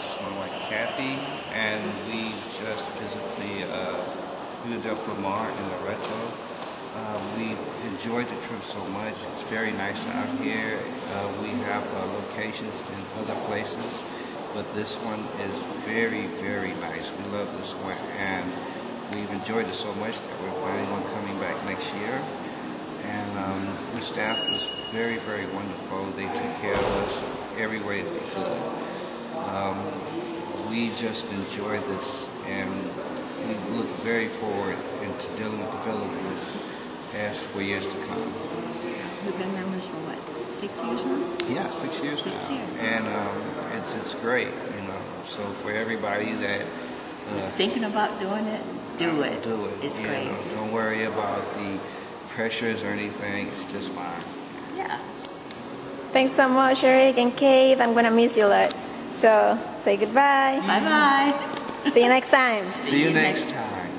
guests, my wife Kathy, and we just visited the Villa del Palmar in Loreto. We enjoyed the trip so much. It's very nice out here. We have locations in other places, but this one is very, very nice. We love this one, and we've enjoyed it so much that we're planning on coming back next year. And the staff was very, very wonderful. They took care of us every way they could. We just enjoyed this, and we look very forward into dealing with the Philippines as for years to come. We've been members for what, 6 years now? Yeah, 6 years now. 6 years. And it's great, you know. So for everybody that is thinking about doing it, do it. Do it. It's great. You know, don't worry about the pressures or anything. It's just fine. Yeah. Thanks so much, Eric and Kate. I'm gonna miss you a lot. So say goodbye. Bye bye. See you next time. See you next time.